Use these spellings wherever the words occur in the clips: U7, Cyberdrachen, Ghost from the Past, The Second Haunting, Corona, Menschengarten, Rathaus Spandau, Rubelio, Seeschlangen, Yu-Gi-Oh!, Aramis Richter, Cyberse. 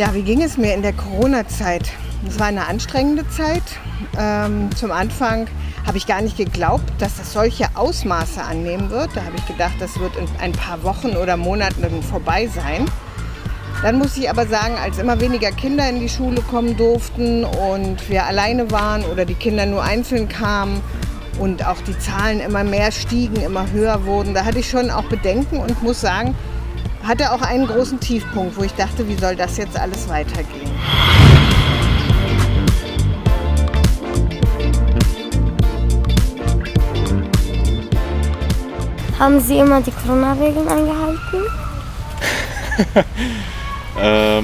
Ja, wie ging es mir in der Corona-Zeit? Es war eine anstrengende Zeit. Zum Anfang habe ich gar nicht geglaubt, dass das solche Ausmaße annehmen wird. Da habe ich gedacht, das wird in ein paar Wochen oder Monaten vorbei sein. Dann muss ich aber sagen, als immer weniger Kinder in die Schule kommen durften und wir alleine waren oder die Kinder nur einzeln kamen und auch die Zahlen immer mehr stiegen, immer höher wurden, da hatte ich schon auch Bedenken und muss sagen, hatte auch einen großen Tiefpunkt, wo ich dachte, wie soll das jetzt alles weitergehen? Haben Sie immer die Corona-Regeln eingehalten?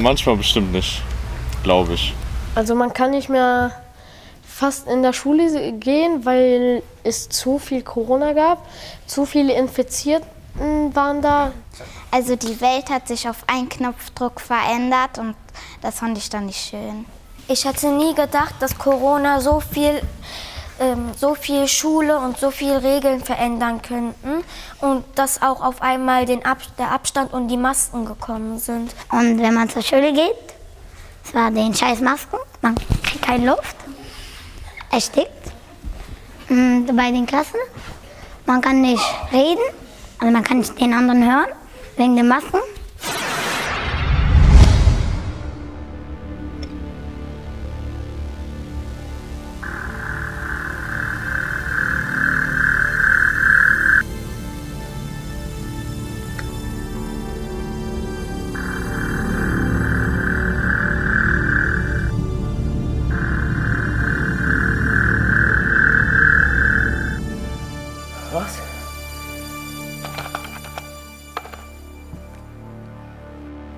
Manchmal bestimmt nicht, glaube ich. Also man kann nicht mehr fast in der Schule gehen, weil es zu viel Corona gab, zu viele Infizierten waren da. Also die Welt hat sich auf einen Knopfdruck verändert und das fand ich dann nicht schön. Ich hätte nie gedacht, dass Corona so viel Schule und so viel Regeln verändern könnten und dass auch auf einmal der Abstand und die Masken gekommen sind. Und wenn man zur Schule geht, es war den scheiß Masken, man kriegt keine Luft, erstickt bei den Klassen, man kann nicht reden, also man kann nicht den anderen hören wegen den Masken.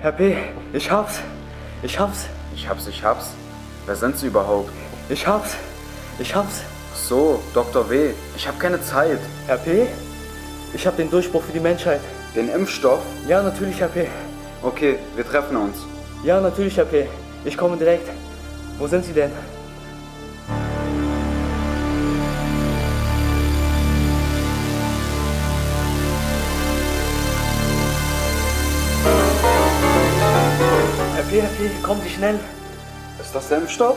Herr P., ich hab's. Ich hab's. Ich hab's, ich hab's. Wer sind Sie überhaupt? Ich hab's. Ich hab's. Ach so, Dr. W., ich hab keine Zeit. Herr P., ich hab den Durchbruch für die Menschheit. Den Impfstoff? Ja, natürlich, Herr P. Okay, wir treffen uns. Ja, natürlich, Herr P. Ich komme direkt. Wo sind Sie denn? Herr P., kommen Sie schnell. Ist das der Impfstoff?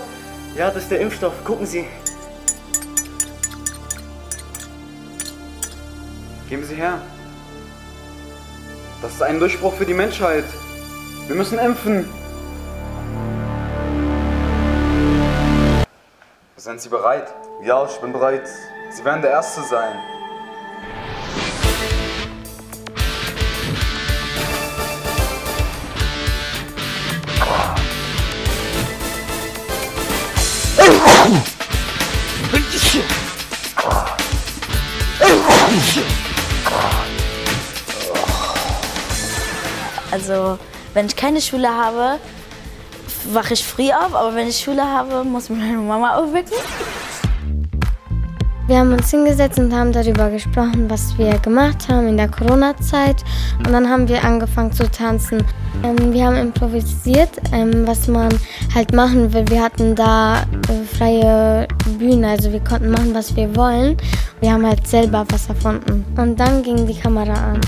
Ja, das ist der Impfstoff. Gucken Sie. Geben Sie her. Das ist ein Durchbruch für die Menschheit. Wir müssen impfen. Sind Sie bereit? Ja, ich bin bereit. Sie werden der Erste sein. Also, wenn ich keine Schule habe, wache ich früh auf, aber wenn ich Schule habe, muss mich meine Mama aufwecken. Wir haben uns hingesetzt und haben darüber gesprochen, was wir gemacht haben in der Corona-Zeit. Und dann haben wir angefangen zu tanzen. Wir haben improvisiert, was man halt machen will. Wir hatten da freie Bühne, also wir konnten machen, was wir wollen. Wir haben halt selber was erfunden. Und dann ging die Kamera an.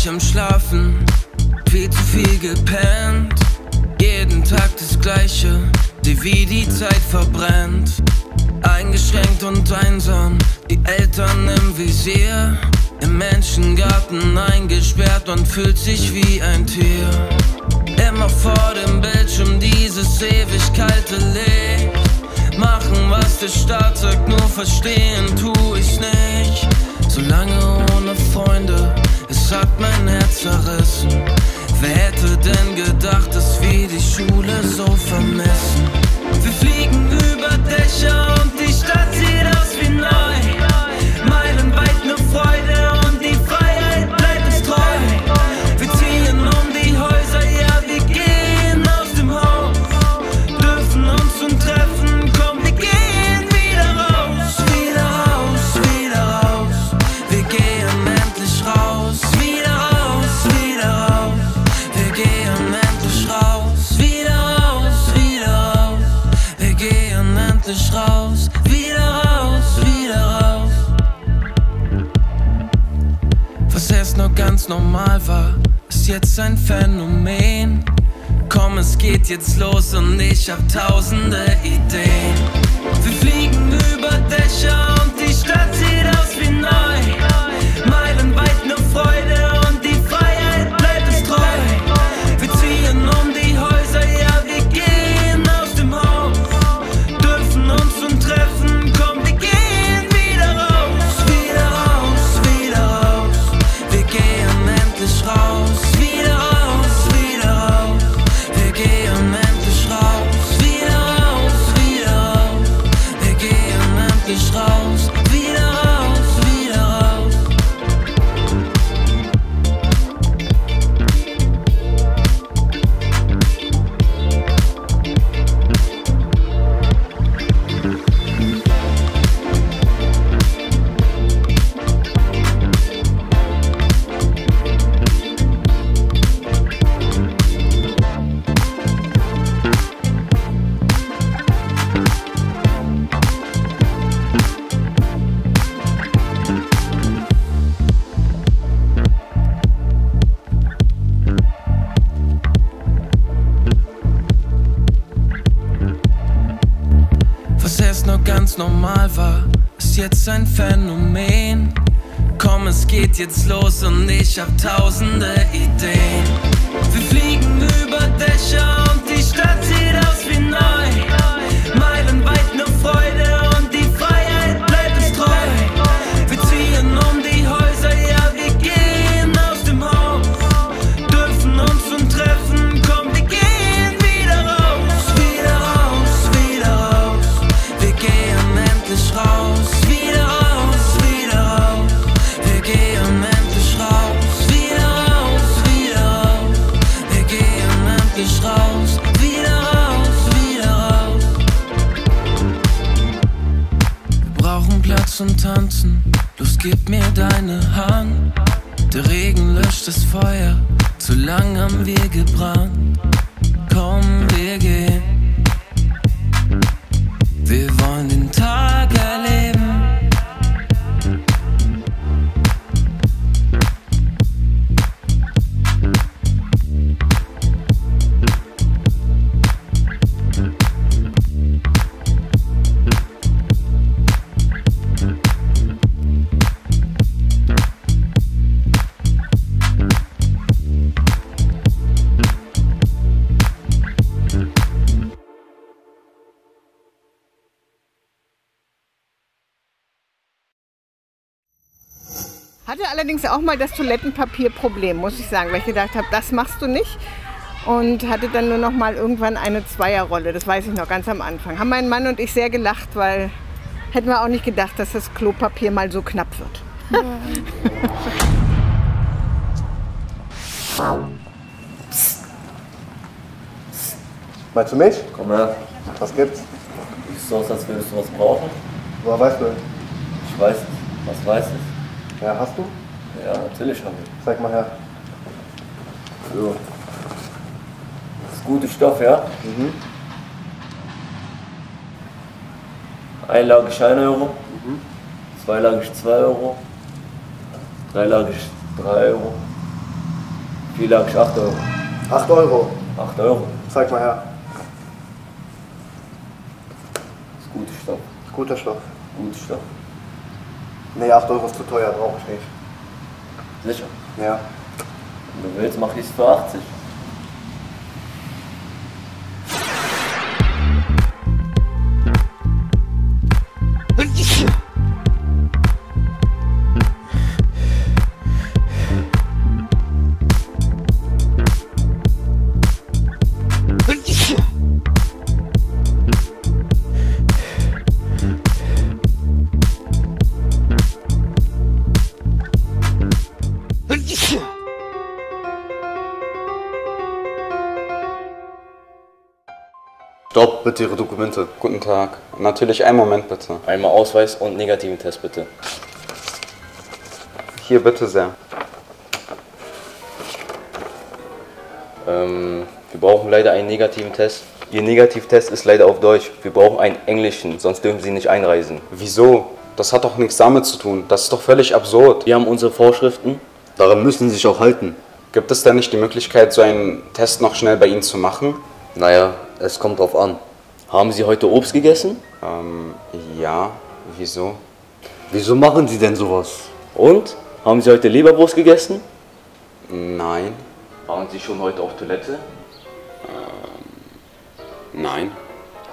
Ich am Schlafen, viel zu viel gepennt. Jeden Tag das Gleiche, die wie die Zeit verbrennt. Eingeschränkt und einsam, die Eltern im Visier. Im Menschengarten eingesperrt und fühlt sich wie ein Tier. Immer vor dem Bildschirm dieses ewig kalte Licht. Machen, was der Staat sagt, nur verstehen tu ich's nicht. Solange ohne Freunde, es hat mein Herz zerrissen. Wer hätte denn gedacht, dass wir die Schule so vermissen? Wir fliegen über Dächer und die Stadt sieht aus wie neu. Meilenweit nur Freude und die Freiheit bleibt uns treu. Wir ziehen um die Häuser, ja wir gehen aus dem Haus. Dürfen uns zum Treffen kommen, wir gehen wieder raus. Wieder raus, wieder raus, wir gehen endlich raus. Wieder raus, wieder raus. nur ganz normal war, ist jetzt ein Phänomen. Komm, es geht jetzt los und ich hab tausende Ideen. Wir fliegen über Dächer und die Stadt sieht aus wie neu. Meilenweit nur Freude und die Freiheit bleibt uns treu. Wir ziehen um die Häuser, ja wir gehen aus dem Haus. Dürfen uns zum Treffen kommen, wir gehen wieder raus. Wieder raus, wieder raus, wir gehen endlich raus. Wieder raus. Was erst noch ganz normal war, ist jetzt ein Phänomen. Komm, es geht jetzt los und ich hab tausende Ideen. Wir fliegen über Dächer und die Stadt sieht aus wie neu. Meilenweit nur Freude und die Freiheit bleibt uns treu. Wir ziehen um die Häuser, ja wir gehen aus dem Haus. Dürfen uns zum Treffen kommen, wir gehen wieder raus. Wieder raus, wieder raus, wir gehen endlich raus. Wieder raus. Und tanzen, Lust, gib mir deine Hand. Der Regen löscht das Feuer, zu lang haben wir gebrannt. Komm, wir gehen. Wir wollen den Tag erleben. Hatte allerdings auch mal das Toilettenpapierproblem, muss ich sagen, weil ich gedacht habe, das machst du nicht. Und hatte dann nur noch mal irgendwann eine Zweierrolle, das weiß ich noch ganz am Anfang. Haben mein Mann und ich sehr gelacht, weil hätten wir auch nicht gedacht, dass das Klopapier mal so knapp wird. Ja. Psst. Psst. Meinst du mich? Komm her. Was gibt's? Siehst du aus, als würdest du was brauchen? Woher weißt du? Ich weiß es. Was weiß ich? Ja, hast du? Ja, natürlich habe ich. Zeig mal her. So. Das ist guter Stoff, ja? Mhm. Einlagig 1 Euro, mhm. Zweilagig 2 Euro, dreilagig 3 Euro, vierlagig 8 Euro. 8 Euro? 8 Euro. Zeig mal her. Das ist guter Stoff. Guter Stoff? Guter Stoff. Nee, 8 Euro ist zu teuer, brauche ich nicht. Sicher? Ja. Wenn du willst, mach ich es für 80. Stopp, bitte Ihre Dokumente. Guten Tag. Natürlich einen Moment bitte. Einmal Ausweis und negativen Test bitte. Hier bitte sehr. Wir brauchen leider einen negativen Test. Ihr Negativtest ist leider auf Deutsch. Wir brauchen einen englischen, sonst dürfen Sie nicht einreisen. Wieso? Das hat doch nichts damit zu tun. Das ist doch völlig absurd. Wir haben unsere Vorschriften. Daran müssen Sie sich auch halten. Gibt es da nicht die Möglichkeit, so einen Test noch schnell bei Ihnen zu machen? Naja, es kommt drauf an. Haben Sie heute Obst gegessen? Ja. Wieso? Wieso machen Sie denn sowas? Und? Haben Sie heute Leberwurst gegessen? Nein. Waren Sie schon heute auf Toilette? Nein.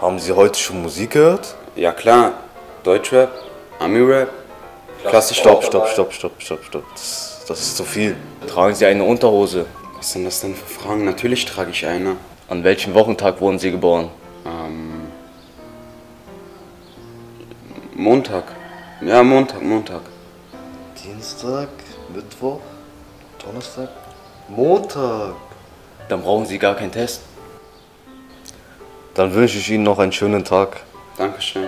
Haben Sie heute schon Musik gehört? Ja klar. Deutschrap, Ami-Rap, klassisch. Stopp. Das ist zu viel. Tragen Sie eine Unterhose? Was sind das denn für Fragen? Natürlich trage ich eine. An welchem Wochentag wurden Sie geboren? Montag. Ja, Montag. Dienstag, Mittwoch, Donnerstag, Montag. Dann brauchen Sie gar keinen Test. Dann wünsche ich Ihnen noch einen schönen Tag. Dankeschön.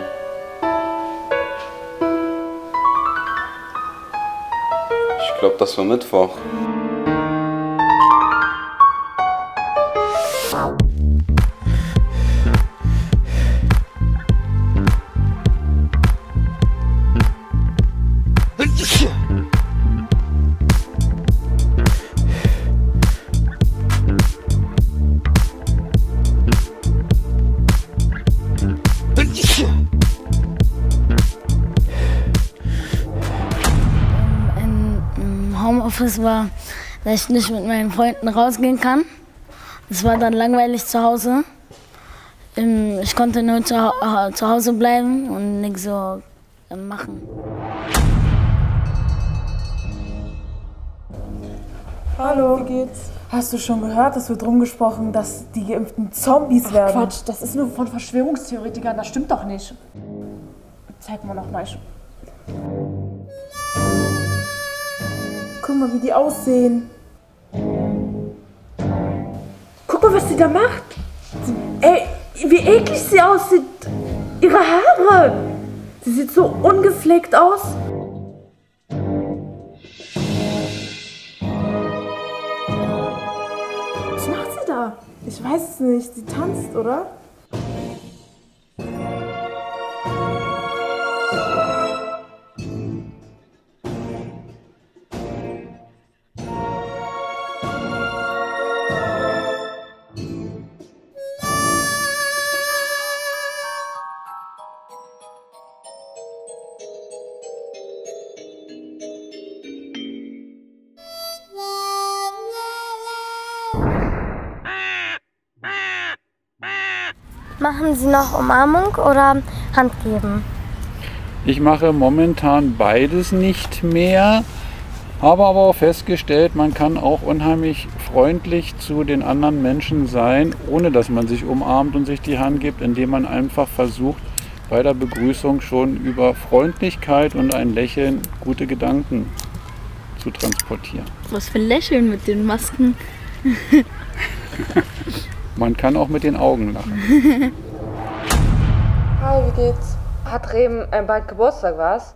Ich glaube, das war Mittwoch. Homeoffice war, dass ich nicht mit meinen Freunden rausgehen kann. Es war dann langweilig zu Hause. Ich konnte nur zu Hause bleiben und nichts so machen. Hallo, wie geht's? Hast du schon gehört, es wird rumgesprochen, dass die Geimpften Zombies werden? Quatsch, das ist nur von Verschwörungstheoretikern, das stimmt doch nicht. Zeig mal noch mal. Guck mal, wie die aussehen. Guck mal, was sie da macht. Ey, wie eklig sie aussieht. Ihre Haare. Sie sieht so ungepflegt aus. Was macht sie da? Ich weiß es nicht. Sie tanzt, oder? Machen Sie noch Umarmung oder Hand geben? Ich mache momentan beides nicht mehr, habe aber auch festgestellt, man kann auch unheimlich freundlich zu den anderen Menschen sein, ohne dass man sich umarmt und sich die Hand gibt, indem man einfach versucht, bei der Begrüßung schon über Freundlichkeit und ein Lächeln gute Gedanken zu transportieren. Was für ein Lächeln mit den Masken. Man kann auch mit den Augen lachen. Hi, wie geht's? Hat Rem bald Geburtstag, was?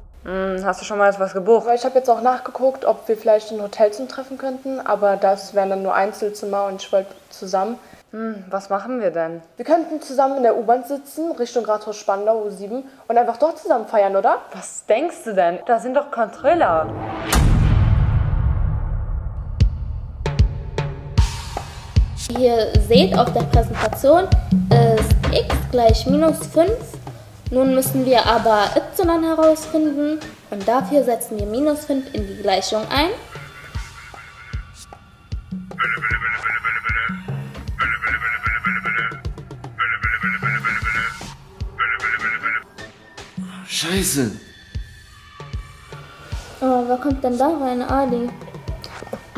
Hast du schon mal was gebucht? Ich habe jetzt auch nachgeguckt, ob wir vielleicht ein Hotelzimmer treffen könnten, aber das wären dann nur Einzelzimmer und ich wollte zusammen. Was machen wir denn? Wir könnten zusammen in der U-Bahn sitzen, Richtung Rathaus Spandau U7 und einfach dort zusammen feiern, oder? Was denkst du denn? Da sind doch Controller. Wie ihr seht auf der Präsentation ist x gleich -5. Nun müssen wir aber y herausfinden und dafür setzen wir -5 in die Gleichung ein. Scheiße! Oh, wer kommt denn da rein, Ali?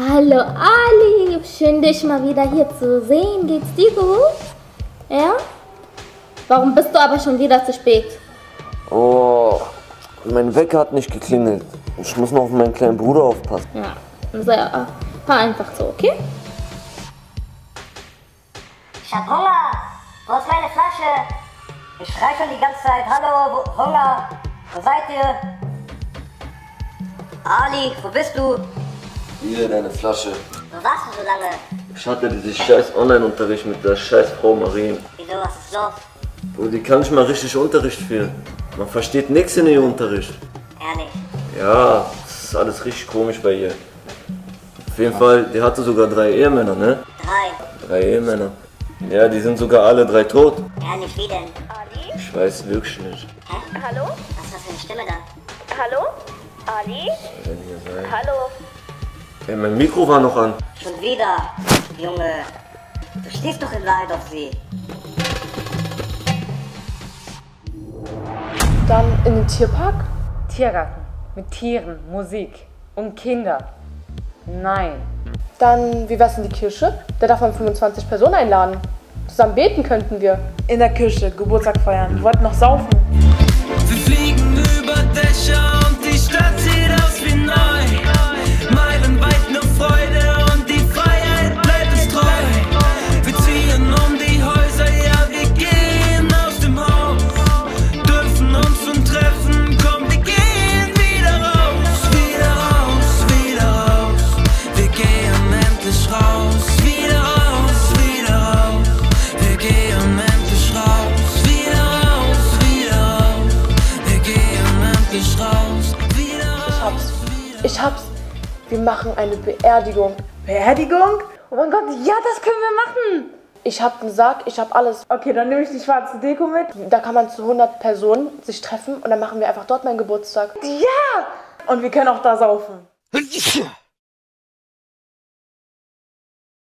Hallo Ali, schön dich mal wieder hier zu sehen. Geht's dir gut? Ja? Warum bist du aber schon wieder zu spät? Oh, mein Wecker hat nicht geklingelt. Ich muss noch auf meinen kleinen Bruder aufpassen. Ja, war einfach so, okay? Ich hab Hunger. Wo ist meine Flasche? Ich schrei schon die ganze Zeit. Hallo, Hunger. Wo seid ihr? Ali, wo bist du? Hier, deine Flasche. Wo warst du so lange? Ich hatte diesen scheiß Online-Unterricht mit der scheiß Frau Marien. Wieso, was ist los? Bro, die kann nicht mal richtig Unterricht führen. Man versteht nichts in ihrem Unterricht. Ehrlich? Ja, das ist alles richtig komisch bei ihr. Auf jeden Fall, die hatte sogar 3 Ehemänner, ne? 3. 3 Ehemänner. Ja, die sind sogar alle 3 tot. Ehrlich, wie denn? Ali? Ich weiß wirklich nicht. Hä? Hallo? Was ist das für eine Stimme da? Hallo? Ali? Was soll denn hier sein? Hallo? Ey, mein Mikro war noch an. Schon wieder, Junge. Du stehst doch in Wahrheit auf sie. Dann in den Tierpark? Tiergarten. Mit Tieren, Musik und Kinder. Nein. Dann, wie wär's in die Kirche? Da darf man 25 Personen einladen. Zusammen beten könnten wir. In der Kirche, Geburtstag feiern. Wir wollten noch saufen. Wir fliegen über Dächer und die Stadt sieht aus wie neu. Meilenweit nur Freude und die Freiheit bleibt uns treu. Wir ziehen um die Häuser, ja wir gehen aus dem Haus. Dürfen uns zum Treffen kommen, wir gehen wieder raus. Wieder raus, wieder raus. Wir gehen endlich raus. Wieder raus, wieder raus. Wir gehen endlich raus. Wieder raus, wieder raus. Wir gehen endlich raus. Wieder raus. Ich hab's. Wir machen eine Beerdigung. Beerdigung? Oh mein Gott, ja, das können wir machen. Ich hab einen Sarg, ich hab alles. Okay, dann nehme ich die schwarze Deko mit. Da kann man zu 100 Personen sich treffen und dann machen wir einfach dort meinen Geburtstag. Ja! Und wir können auch da saufen.